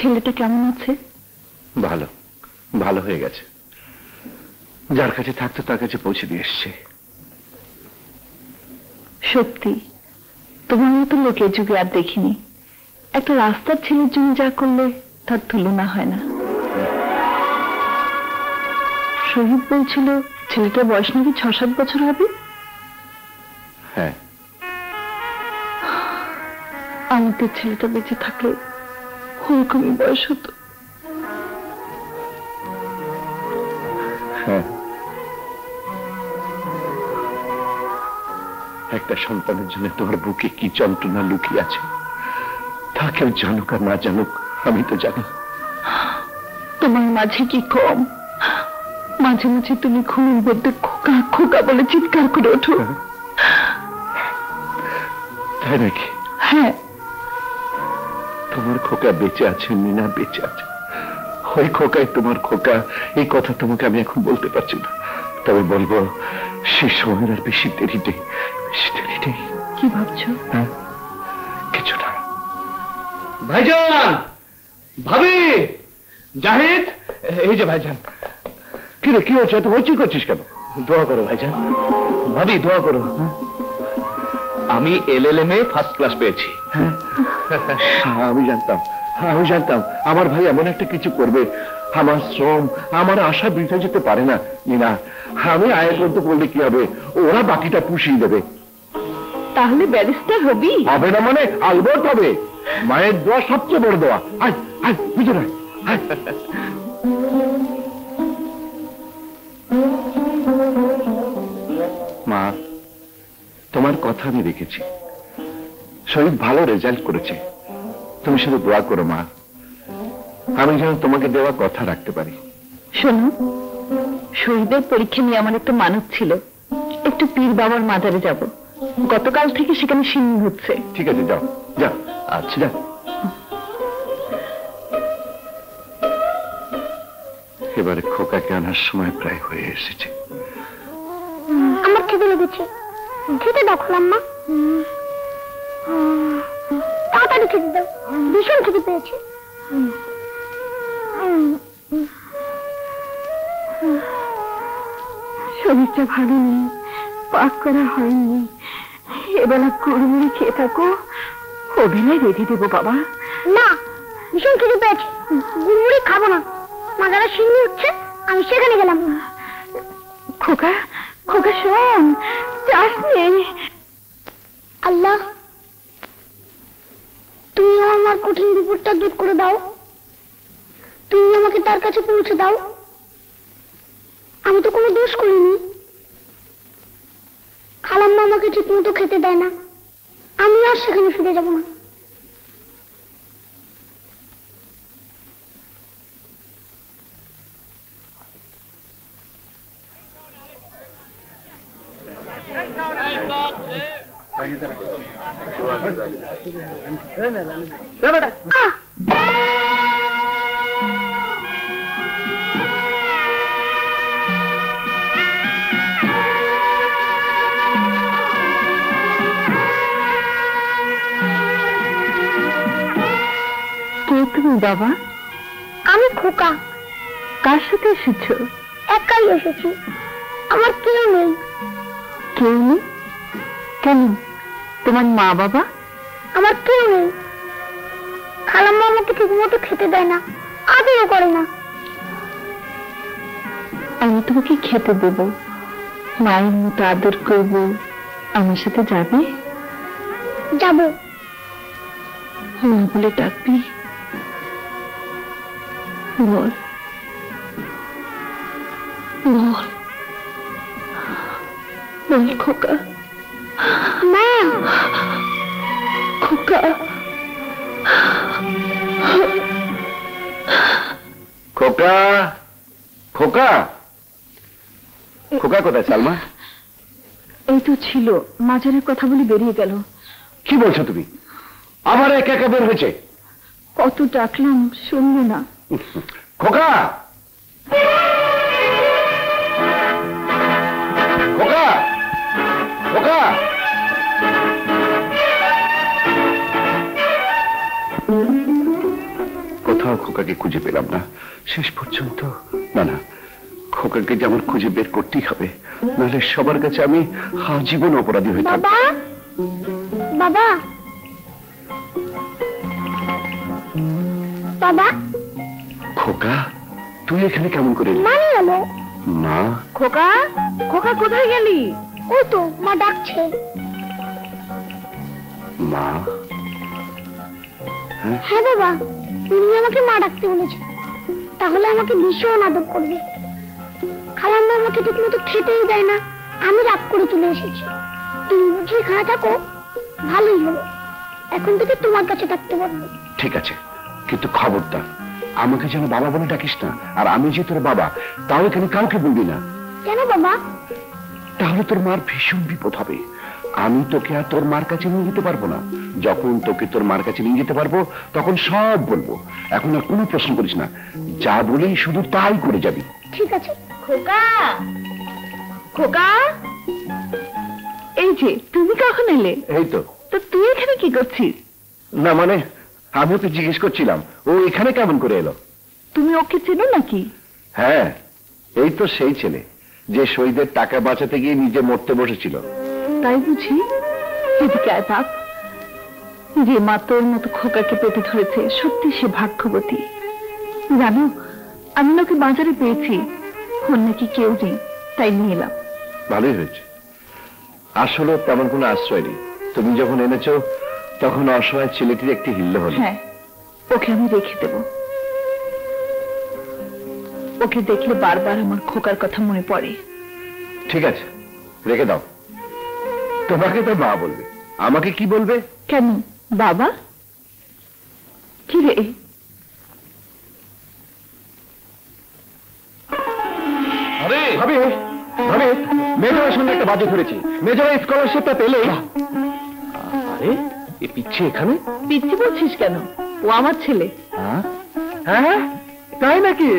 ছেলেটা কেমন আছে? ভালো, ভালো হয়ে গেছে। যার কাছে থাকতো তার কাছে পৌঁছে দিয়ে এসেছে। সত্যি তোমার মতো লোকে যুগে আর দেখিনি। একটা রাস্তার ছেলের জন্য যা করলে তার তুলনা হয় না। শহীদ বলছিল ছেলেটার বয়স নাকি ৬-৭ বছর হবে। হ্যাঁ, আমাদের ছেলেটা বেঁচে থাকলে ওরকমই বয়স হতো। হ্যাঁ, একটা সন্তানের জন্য তোমার বুকে কি যন্ত্রণা লুকিয়ে আছে তা কেউ জানুক আর না জানুক, আমি তো জানি। তোমার মাঝে কি কম? মাঝে মাঝে তুমি খুনির বদলে খোকা খোকা বলে চিৎকার করে ওঠো। তাই নাকি? হ্যাঁ, তোমার খোকা বেঁচে আছে, মিনা বেঁচে আছে। ওই খোকাই তোমার খোকা, এই কথা তোমাকে আমি এখন বলতে পারছি না, তবে বলবো সেই সময় আর বেশি দেরি নেই। কি ভাবছো? কিছু না। ভাইজান, ভাবি, জাহিদ, এই যে ভাইজান। কি রে, কি হচ্ছে? তুই কি করছিস কেন? দোয়া করো ভাইজান, ভাবি দোয়া করো। আমি এলএলএম এ ফার্স্ট ক্লাস পেয়েছি। আমি জানতাম, আমি জানতাম আমার ভাই এমন একটা কিছু করবে। আমার শ্রম, আমার আশা বৃথা যেতে পারে না নিনা। আমি আয় করতে বললে কি হবে, ওরা বাকিটা পুষিয়ে দেবে। তাহলে ব্যারিস্টার হবি? হবে না মানে আলবত হবে। মায়ের দোয়া সবচেয়ে বড় দোয়া। আয় আয় বুঝে না। মা, তোমার কথা আমি রেখেছি। শরীর ভালো রেজাল্ট করেছে, তুমি শুধু দোয়া করো মা, আমি যেন তোমাকে দেওয়া কথা রাখতে পারি। শোনো, শহীদের পরীক্ষা নিয়ে আমার একটা মানত ছিল, একটু পীর বাবার মাজারে যাব। গতকাল থেকে সেখানে সিন্নি হচ্ছে। ঠিক আছে, যাও যাও। আচ্ছা যাও। এবারে খোকাকে আনার সময় প্রায় হয়ে এসেছে। আমার খিদে লেগেছে, খেতে দাও। খোলাম্মা তাড়াতাড়ি খেতে দাও, ভীষণ খিদে পেয়েছে। শরীরটা ভালো নেই, পাক করা হয়নি। এবেলা গরমে খেয়ে থাকো, ওবেলায় রেঁধে দেবো। বাবা না, ভীষণ খিদে পেয়েছে, গুড়মুড়ি খাবো না। মাজারা সিন্নি হচ্ছে, আমি সেখানে গেলাম। খোকা খোকা শোন, চাষ নেই। আল্লাহ, তুমি আমার কঠিন বিপদটা দূর করে দাও। তুমি আমাকে তার কাছে পৌঁছে দাও। আমি তো কোনো দোষ করিনি। খালাম্মা আমাকে ঠিক মতো খেতে দেয় না, আমি আর সেখানে ফিরে যাব না। তুমি বাবা? আমি খোকা। কার সাথে এসেছো? একাই এসেছি, আমার কেউ নেই। কেউ নেই? কেন? তোমার মা বাবা? আমার কেউ নেই। খালাম্মা আমাকে ঠিক মতো খেতে দেয় না, আদরও করে না। আমি তোমাকে খেতে দেব, মায়ের মতো আদর করব। আমার সাথে যাবে? যাব। মা বলে ডাকবি। বল বল বল খোকা। মা, খোকা খোকা খোকা খোকা কোথায় সালমা? এই তো ছিল, মাঝারের কথা বলে বেরিয়ে গেল। কি বলছো তুমি? আবার একা একা বের হয়েছে। কত ডাকলাম, শুনলে না। খোকা খোকা খোকা। কোথাও কোথাও খোকাকে খুঁজে পেলাম না। শেষ পর্যন্ত না না খোকাকে যে আমার খুঁজে বের করতেই হবে, নাহলে সবার কাছে আমি আজীবন অপরাধী হয়ে থাকব। বাবা বাবা খোকা তুই এখানে কেমন করে এলি? মা খোকা খোকা কোথায় গেলি? ও তো মা ডাকছে। মা? হ্যাঁ বাবা তুমি আমাকে মা ডাকতে বলেছ, তাহলে আমাকে ভীষণ আদর করবে। খালাম্মা আমাকে ঠিক মতো খেতেই দেয় না, আমি রাগ করে চলে এসেছি। তুমি বুঝে খাওয়া থাকো ভালোই হলো, এখন থেকে তোমার কাছে থাকতে পারবো। ঠিক আছে কিন্তু খবরদার আমাকে যেন বাবা বলে ডাকিস না, আর আমি যে তোর বাবা তাও এখানে কাউকে বলবি না। কেন বাবা? তাহলে তোর মার ভীষণ বিপদ হবে। আমি তোকে আর তোর মার কাছে নিয়ে যেতে পারবো না, যখন তোকে তোর মার কাছে নিয়ে যেতে পারবো তখন সব বলবো। এখন আর কোনো প্রশ্ন করিস না, যা বলি শুধু তাই করে যাবি। ঠিক আছে খোকা? খোকা এই যে তুমি কখন এলে? এই তো। তো তুই এখানে কি করছিস? না মানে আমি তো জিজ্ঞেস করছিলাম ও এখানে কেমন করে এলো। তুমি ওকে চেনো নাকি? হ্যাঁ এই তো সেই ছেলে যে শহীদের টাকা বাঁচাতে গিয়ে নিজে মরতে বসেছিল। তাই বুঝি? এদিকে আয় বাপ, যে মা তোর মতো খোকাকে পেতে ধরেছে সত্যি সে ভাগ্যবতী। জানো আমি ওকে বাজারে পেয়েছি, ওর নাকি কেউ নেই তাই নিয়ে এলাম। ভালোই হয়েছে, আসলে তেমন কোনো আশ্রয় নেই। তুমি যখন এনেছো তখন অসহায় ছেলেটির একটি হিল্লো হলো। হ্যাঁ ওকে আমি রেখে দেব। ওকে দেখলে বারবার আমার খোকার কথা মনে পড়ে। ঠিক আছে রেখে দাও। তোমাকে তো মা বলবে, আমাকে কি বলবে? কেন বাবা? কি রে আরে ভাবে ভাবে মেজরের সঙ্গে একটা বাজে ধরেছি, মেজরের স্কলারশিপটা পেলে। আরে এ পিচ্ছি এখানে? পিচ্ছি বলছিস কেন, ও আমার ছেলে। হ্যাঁ তাই নাকি?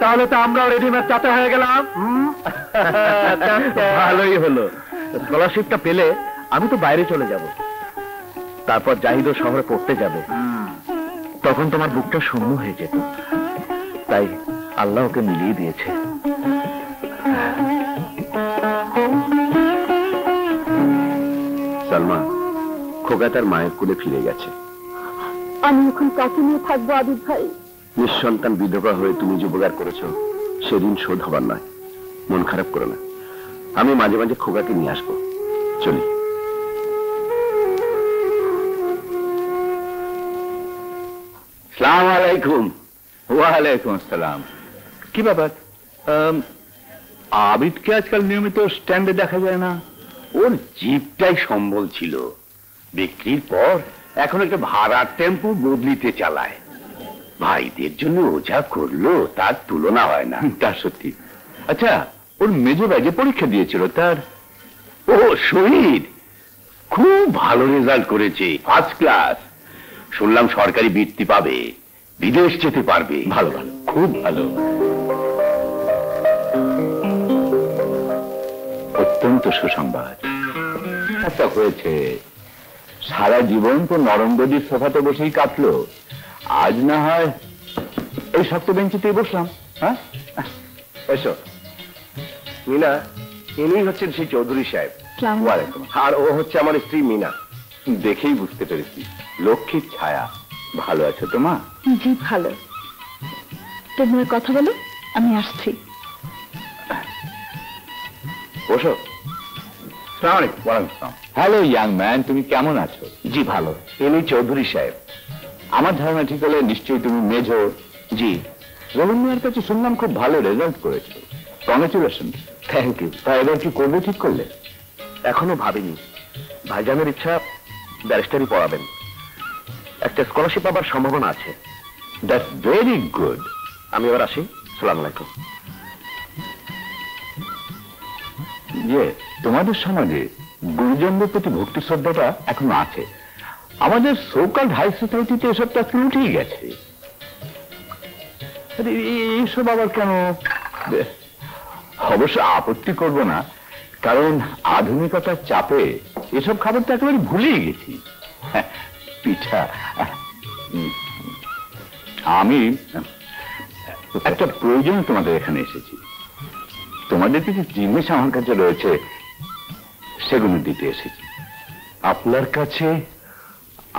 তাহলে তো আমরা রেডিমেড চাচা হয়ে গেলাম। ভালোই হলো, স্কলারশিপটা পেলে আমি তো বাইরে চলে যাব, তারপর জাহিদও শহরে পড়তে যাবে, তখন তোমার বুকটা শূন্য হয়ে যেত, তাই আল্লাহ ওকে মিলিয়ে দিয়েছে। সালমা খোকা তার মায়ের কোলে ফিরে গেছে। আমি এখন কাকে নিয়ে থাকবো আবিদ ভাই? নিঃসন্তান বিধবা হয়ে তুমি যে উপকার করেছো সেদিন শোধ হবার নয়। মন খারাপ করো না, আমি মাঝে মাঝে খোকাকে নিয়ে আসবো। চলি। আসসালামু আলাইকুম। ওয়া আলাইকুম আসসালাম। কি ব্যাপার আবিদকে আজকাল নিয়মিত স্ট্যান্ডে দেখা যায় না? ওর জিপটাই সম্বল ছিল, বিক্রির পর এখন একটা ভাড়ার টেম্পো বদলিতে চালায়। ভাইদের জন্য ওঝা করলো তার তুলনা হয় না। তার সত্যি। আচ্ছা ওর মেজো ভাই যে পরীক্ষা দিয়েছিল তার? ও শহীদ খুব ভালো রেজাল্ট করেছে, ফার্স্ট ক্লাস। শুনলাম সরকারি বৃত্তি পাবে, বিদেশ যেতে পারবে। ভালো ভালো, খুব ভালো, অত্যন্ত সুসংবাদ। আচ্ছা হয়েছে, সারা জীবন তো নরম গদির সোফাতে বসেই কাটলো, আজ না হয় এই শক্ত বেঞ্চিতেই বসলাম। হ্যাঁ এসো মিনা, ইনি হচ্ছেন সেই চৌধুরী সাহেব। আর ও হচ্ছে আমার স্ত্রী মিনা। দেখেই বুঝতে পেরেছি লক্ষ্মীর ছায়া। ভালো আছো তো মা? জি ভালো। তোমরা কথা বলো, আমি আসছি। বসো। হ্যালো ইয়াং ম্যান, তুমি কেমন আছো? জি ভালো। ইনি চৌধুরী সাহেব। আমার ধারণা ঠিক হলে নিশ্চয়ই তুমি মেজর। জি। রবীন্দ্রনাথের কাছে শুনলাম খুব ভালো রেজাল্ট করেছো, কংগ্রেচুলেশন। Thank you. তা এবার কি করবে ঠিক করলে? এখনো ভাবিনি, ভাইজানের ইচ্ছা ব্যারিস্টারি পড়াবেন, একটা স্কলারশিপ পাবার সম্ভাবনা আছে। That's very good. আমি এবার আসি, আসসালামু আলাইকুম। তোমাদের সমাজে গুরুজনদের প্রতি ভক্তি শ্রদ্ধাটা এখনো আছে, আমাদের সোকাল হাই সোসাইটিতে এসবটা উঠেই গেছে। এইসব আবার কেন? অবশ্য আপত্তি করবো না, কারণ আধুনিকতার চাপে এসব খাবার তো একেবারে ভুলেই গেছি। পিঠা একটা প্রয়োজন তোমাদের এখানে এসেছি। তোমাদের কিছু জিনিস আমার কাছে রয়েছে, সেগুলো দিতে এসেছি। আপনার কাছে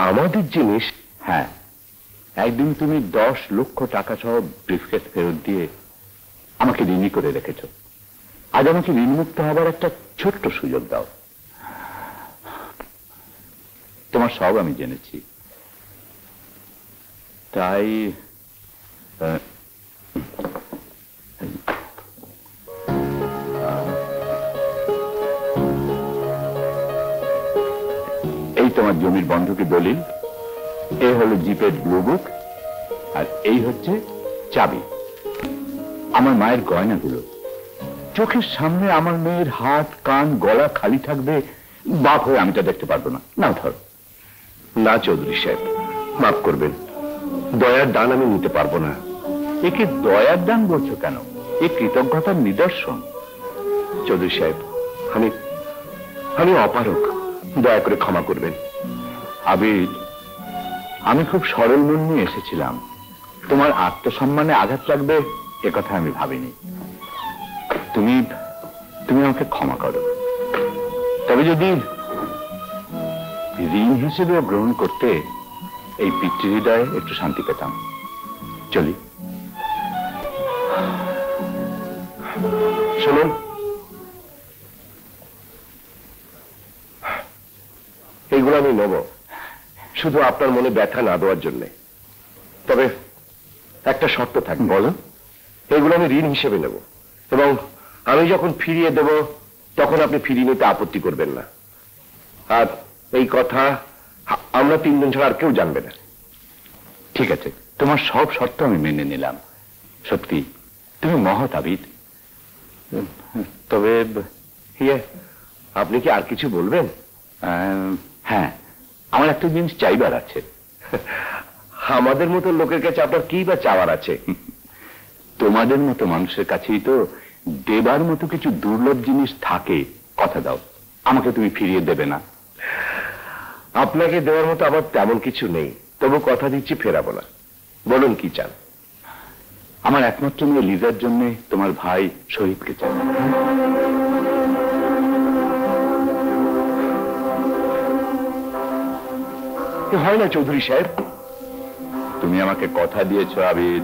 আমাদের জিনিস? হ্যাঁ, একদিন তুমি 10 লক্ষ টাকা সহ ব্রিফকেস ফেরত দিয়ে আমাকে ঋণী করে রেখেছ। আজ আমাকে ঋণমুক্ত হবার একটা ছোট্ট সুযোগ দাও। তোমার সব আমি জেনেছি, তাই এই তোমার জমির বন্ধকি দলিল, এই হলো জিপের ব্লু বুক, আর এই হচ্ছে চাবি। আমার মায়ের গয়নাগুলো চোখের সামনে আমার মেয়ের হাত কান গলা খালি থাকবে, বাপ হয়ে আমি তা দেখতে পারবো না। না ধরো না চৌধুরী সাহেব, মাফ করবেন, দয়ার দান আমি নিতে পারবো না। একে দয়ার দান বলছো কেন? এ কৃতজ্ঞতার নিদর্শন। চৌধুরী সাহেব, আমি অপারক, দয়া করে ক্ষমা করবেন। আবির, আমি খুব সরল মন নিয়ে এসেছিলাম, তোমার আত্মসম্মানে আঘাত লাগবে এ কথা আমি ভাবিনি। তুমি আমাকে ক্ষমা করো। তবে যদি ঋণ হিসেবে গ্রহণ করতে এই পিতৃহৃদয়ে একটু শান্তি পেতাম। চলি। শুনুন, এইগুলো আমি নেব শুধু আপনার মনে ব্যথা না দেওয়ার জন্য। তবে একটা শর্ত থাকবে। বলুন। এইগুলো আমি ঋণ হিসেবে নেব, এবং আমি যখন ফিরিয়ে দেব তখন আপনি ফিরিয়ে নিতে আপত্তি করবেন না। আর এই কথা আমরা 3 জন ছাড়া আর কেউ জানবে না। ঠিক আছে, তোমার সব শর্ত আমি মেনে নিলাম। সত্যি তুমি মহৎ আবিদ। তবে আপনি কি আর কিছু বলবেন? হ্যাঁ, আমার একটা জিনিস চাইবার আছে। আমাদের মতো লোকের কাছে আপনার কি বা চাওয়ার আছে? তোমাদের মতো মানুষের কাছেই তো দেবার মতো কিছু দুর্লভ জিনিস থাকে। কথা দাও, আমাকে তুমি ফিরিয়ে দেবে না। আপনাকে দেওয়ার মতো আমার তেমন কিছু নেই, তবু কথা দিচ্ছি ফেরাবো না। বলুন, কি চান? আমার একমাত্র মেয়ে লিজার জন্য তোমার ভাই শহীদকে চাই। হয় না চৌধুরী সাহেব, তুমি আমাকে কথা দিয়েছ আবির।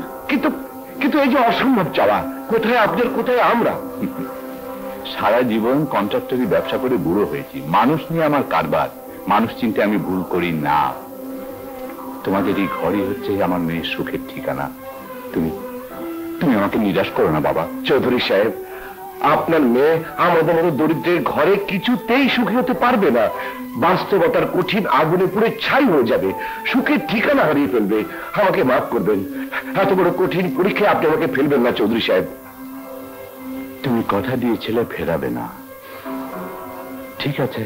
কিন্তু এই যে অসম্ভব চাওয়া, কোথায় আপনার কোথায় আমরা? সারা জীবন কন্ট্রাক্টরি ব্যবসা করে বুড়ো হয়েছি। মানুষ নিয়ে আমার কারবার, মানুষ চিনতে আমি ভুল করি না। তোমাদের এই ঘরই হচ্ছে আমার মেয়ের সুখের ঠিকানা। তুমি আমাকে নিরাশ করো না বাবা। চৌধুরী সাহেব, আপনার মেয়ে আমাদের মতো দরিদ্রের ঘরে কিছুতেই সুখী হতে পারবে না। বাস্তবতার কঠিন আগুনে পুড়ে ছাই হয়ে যাবে, সুখের ঠিকানা হারিয়ে ফেলবে। আমাকে মাফ করবেন, এত বড় কঠিন পরীক্ষায় আপনি আমাকে ফেলবেন না চৌধুরী সাহেব। তুমি কথা দিয়েছিলে ফেরাবে না। ঠিক আছে।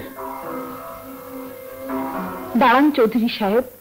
দাঁড়ান চৌধুরী সাহেব।